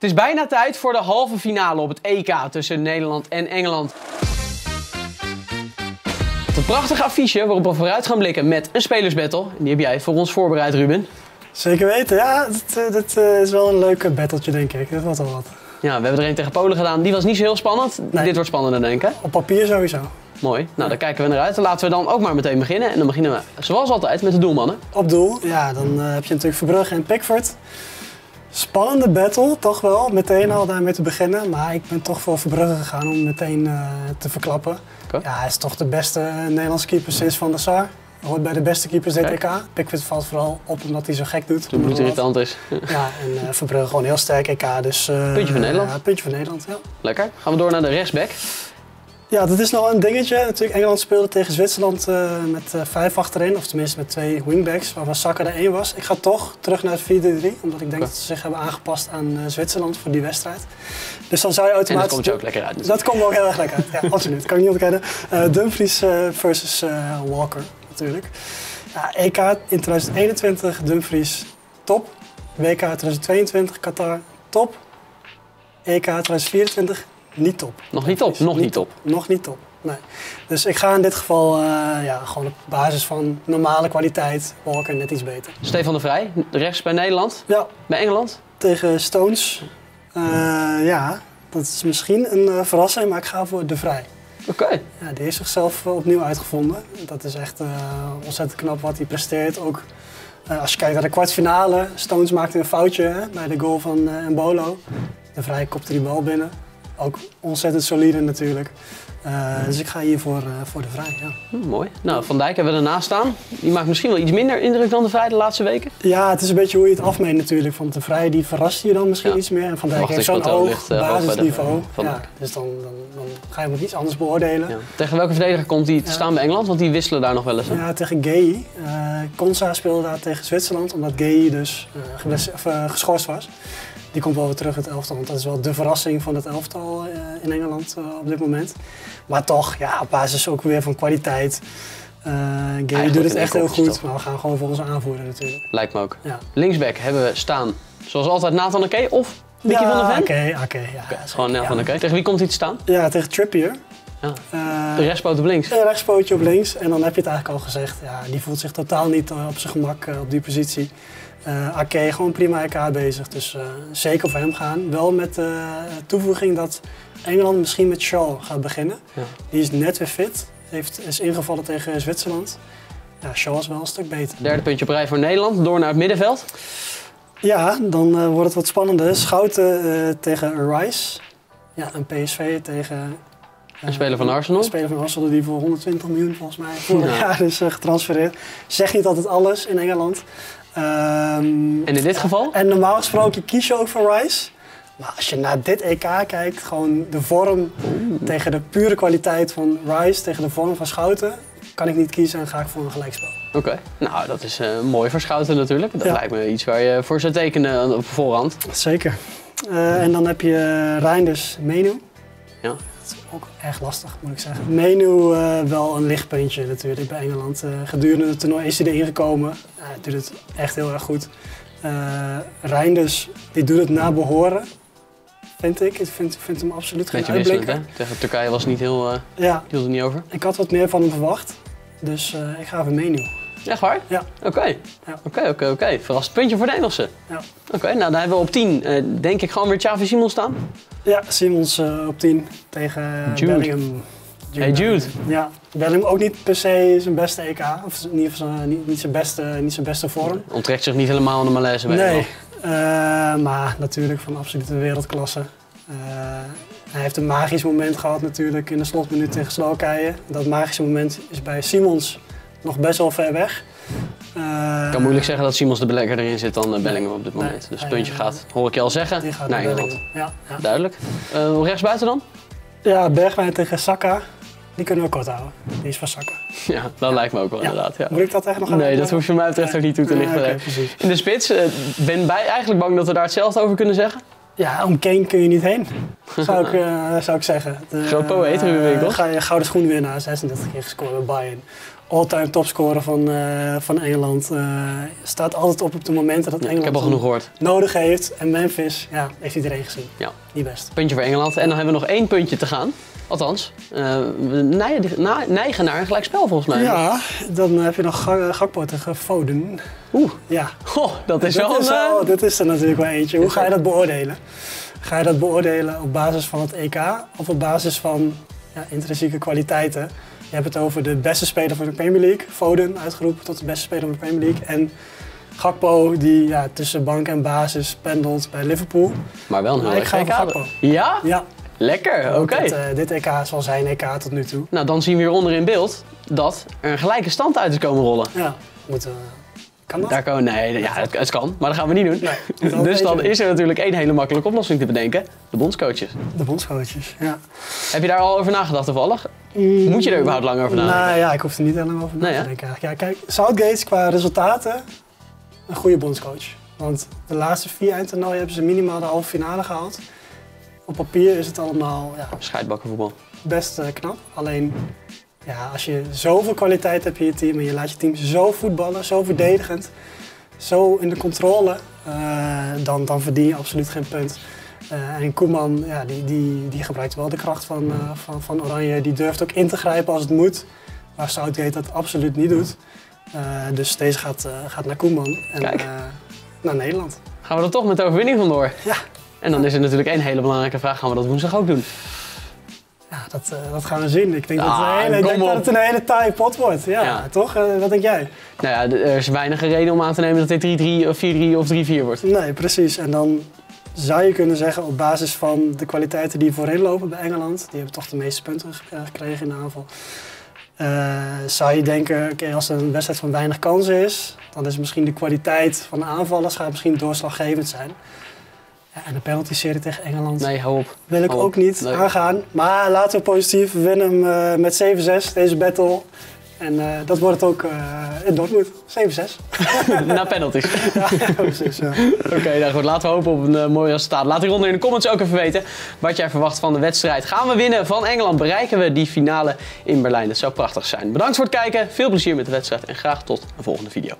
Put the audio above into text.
Het is bijna tijd voor de halve finale op het EK tussen Nederland en Engeland. Een prachtig affiche waarop we vooruit gaan blikken met een spelersbattle. En die heb jij voor ons voorbereid, Ruben. Zeker weten, ja. Dit is wel een leuk battletje, denk ik. Dat wordt al wat. Ja, we hebben er een tegen Polen gedaan. Die was niet zo heel spannend. Nee. Dit wordt spannender, denk ik. Op papier sowieso. Mooi. Nou, daar kijken we naar uit. Laten we dan ook maar meteen beginnen. En dan beginnen we, zoals altijd, met de doelmannen. Op doel. Ja, dan heb je natuurlijk Verbruggen en Pickford. Spannende battle, toch wel. Meteen al daarmee te beginnen. Maar ik ben toch voor Verbruggen gegaan om meteen te verklappen. Okay. Ja, hij is toch de beste Nederlandse keeper sinds Van der Sar. Hoort bij de beste keepers dit EK. Pickford valt vooral op omdat hij zo gek doet. Toen bloedirritant is. Ja, en Verbruggen gewoon heel sterk EK. Dus, puntje van Nederland. Puntje van Nederland, ja. Lekker. Gaan we door naar de rechtsback. Ja, dat is nog een dingetje. Natuurlijk, Engeland speelde tegen Zwitserland met 5 achterin. Of tenminste met 2 wingbacks, waarvan Saka er 1 was. Ik ga toch terug naar 4-3, omdat ik denk dat ze zich hebben aangepast aan Zwitserland voor die wedstrijd. Dus dan zou je automatisch... En dat komt je ook lekker uit. Natuurlijk. Dat komt ook heel erg lekker uit, ja, absoluut. Kan ik niet ontkennen. Dumfries versus Walker, natuurlijk. Ja, EK in 2021, Dumfries, top. WK 2022, Qatar, top. EK 2024... Niet top. Nog niet top? Nog niet top. Nog niet top, nee. Dus ik ga in dit geval gewoon op basis van normale kwaliteit. Walker net iets beter. Stefan de Vrij, rechts bij Nederland. Ja. Bij Engeland. Tegen Stones. Ja, dat is misschien een verrassing, maar ik ga voor de Vrij. Oké. Okay. Ja, die heeft zichzelf opnieuw uitgevonden. Dat is echt ontzettend knap wat hij presteert. Ook als je kijkt naar de kwartfinale. Stones maakte een foutje bij de goal van Mbolo. De Vrij kopte die bal binnen. Ook ontzettend solide natuurlijk. Dus ik ga hier voor de Vrij. Ja. Mooi. Nou, Van Dijk hebben we ernaast staan. Die maakt misschien wel iets minder indruk dan de Vrij de laatste weken. Ja, het is een beetje hoe je het afmeet natuurlijk. Want de Vrij die verrast je dan misschien iets meer. En Van Dijk heeft zo'n hoog basisniveau. Ja, dus dan ga je hem ook iets anders beoordelen. Ja. Tegen welke verdediger komt die te staan bij Engeland? Want die wisselen daar nog wel eens aan. Ja, tegen Gehi. Konsa speelde daar tegen Zwitserland. Omdat Gehi dus geschorst was. Die komt wel weer terug in het elftal, want dat is wel de verrassing van het elftal in Engeland op dit moment. Maar toch, ja, op basis ook weer van kwaliteit. Gary doet het echt heel goed, maar we gaan gewoon voor onze aanvoerder natuurlijk. Lijkt me ook. Ja. Linksback hebben we staan, zoals altijd, Nathan Ake of Nicky van der Ven? Oké, gewoon Nathan Ake. Tegen wie komt hij te staan? Ja, tegen Trippier. Ja. De rechtspoot op links. Een rechtspootje op links. En dan heb je het eigenlijk al gezegd. Ja, die voelt zich totaal niet op zijn gemak op die positie. Ake, gewoon prima EK bezig, dus zeker voor hem gaan. Wel met de toevoeging dat Engeland misschien met Shaw gaat beginnen. Ja. Die is net weer fit, is ingevallen tegen Zwitserland. Ja, Shaw is wel een stuk beter. Derde puntje op rij voor Nederland, door naar het middenveld. Ja, dan wordt het wat spannender. Schouten tegen Rice. Ja, en PSV tegen... Een speler van Arsenal? Een speler van Arsenal die voor 120 miljoen volgens mij vorig jaar is getransfereerd. Zeg niet altijd alles in Engeland. En in dit geval? En normaal gesproken kies je ook voor Rice. Maar als je naar dit EK kijkt, gewoon de vorm tegen de pure kwaliteit van Rice, tegen de vorm van Schouten, kan ik niet kiezen en ga ik voor een gelijkspel. Oké. Nou, dat is mooi voor Schouten natuurlijk. Dat lijkt me iets waar je voor zou tekenen op voorhand. Zeker. En dan heb je Reinders, Menu. Ja. Dat is ook erg lastig, moet ik zeggen. Menu wel een lichtpuntje natuurlijk bij Engeland. Gedurende het toernooi is hij erin gekomen. Hij doet het echt heel erg goed. Reinders, die doet het na behoren, vind ik. Ik vind hem absoluut geen uitblinker. Tegen Turkije was het niet heel... hield het niet over. Ik had wat meer van hem verwacht, dus ik ga voor Menu. Echt waar? Ja. Oké. Verrast puntje voor de Engelsen. Ja. Oké, nou dan hebben we op 10 denk ik gewoon weer Xavi Simons staan. Ja, Simons op 10 tegen Jude. Bellingham. Jude. Ja, Bellingham ook niet per se zijn beste EK. Of in ieder geval niet zijn beste vorm. Onttrekt zich niet helemaal aan de malaise bij. Nee, maar natuurlijk van absolute wereldklasse. Hij heeft een magisch moment gehad natuurlijk in de slotminuut tegen Slowakije. Dat magische moment is bij Simons nog best wel ver weg. Ik kan moeilijk zeggen dat Simons de belegger erin zit dan Bellingham op dit moment. Nee, dus het puntje gaat, hoor ik je al zeggen, die gaat naar Engeland. Ja. Duidelijk. Rechtsbuiten dan? Ja, Bergwijn tegen Saka. Die kunnen we kort houden. Die is van Saka. Ja, dat lijkt me ook wel inderdaad. Ja. Moet ik dat echt nog aan? Nee, dat hoef je mij betreft ook niet toe te lichten. Okay, in de spits, ben wij eigenlijk bang dat we daar hetzelfde over kunnen zeggen? Ja, om Kane kun je niet heen, zou ik zeggen. Groot poëet, toch? Ga je gouden schoen winnen, 36 keer gescoord bij Bayern. all-time topscorer van Engeland. Staat altijd op de momenten dat Engeland nodig heeft. En Memphis, ja, heeft iedereen gezien. Ja. Niet best. Puntje voor Engeland. En dan hebben we nog 1 puntje te gaan. Althans, we neigen naar een gelijkspel volgens mij. Ja, dan heb je nog Gakpo tegen Foden. Oeh, ja. Goh, dat is wel... Dit is er natuurlijk wel eentje. Hoe ga je dat beoordelen? Ga je dat beoordelen op basis van het EK of op basis van intrinsieke kwaliteiten? Je hebt het over de beste speler van de Premier League. Foden uitgeroepen tot de beste speler van de Premier League. En Gakpo die tussen bank en basis pendelt bij Liverpool. Maar wel een heel erg EK. Gakpo. Ja? Ja. Lekker, oké. Dit EK zal zijn EK tot nu toe. Nou, dan zien we hieronder in beeld dat er een gelijke stand uit is komen rollen. Ja, moeten we... Kan dat? Daar komen, nee, ja, het kan, maar dat gaan we niet doen. Nee, dus dan is er natuurlijk één hele makkelijke oplossing te bedenken. De bondscoaches. De bondscoaches, ja. Heb je daar al over nagedacht toevallig? Moet je er überhaupt lang over nadenken? Nou ja, ik hoef er niet heel lang over na te denken eigenlijk. Ja, kijk, Southgate is qua resultaten een goede bondscoach. Want de laatste 4 eindtoernooien hebben ze minimaal de halve finale gehaald. Op papier is het allemaal scheidbakkenvoetbal. Best knap. Alleen als je zoveel kwaliteit hebt in je team en je laat je team zo voetballen, zo verdedigend, zo in de controle, dan verdien je absoluut geen punt. En Koeman die gebruikt wel de kracht van Oranje. Die durft ook in te grijpen als het moet, waar Southgate dat absoluut niet doet. Dus deze gaat naar Koeman en naar Nederland. Gaan we er toch met de overwinning vandoor? Ja. En dan is er natuurlijk één hele belangrijke vraag. Gaan we dat woensdag ook doen? Ja, dat gaan we zien. Ik denk dat het een hele taaie pot wordt. Ja. Toch? Wat denk jij? Nou ja, er is weinig reden om aan te nemen dat dit 3-3 of 4-3 of 3-4 wordt. Nee, precies. En dan zou je kunnen zeggen, op basis van de kwaliteiten die voorin lopen bij Engeland, die hebben toch de meeste punten gekregen in de aanval, zou je denken, als er een wedstrijd van weinig kansen is, dan is misschien de kwaliteit van de aanvallers gaat misschien doorslaggevend zijn. Ja, en de penalty-serie tegen Engeland. Nee, hou op. Wil ik ook niet aangaan. Maar laten we positief. We winnen hem met 7-6, deze battle. En dat wordt het ook in Dortmund. 7-6. Na penalties. Ja, precies. Ja. Oké, nou goed. Laten we hopen op een mooi resultaat. Laat hieronder in de comments ook even weten wat jij verwacht van de wedstrijd. Gaan we winnen van Engeland? Bereiken we die finale in Berlijn? Dat zou prachtig zijn. Bedankt voor het kijken. Veel plezier met de wedstrijd. En graag tot een volgende video.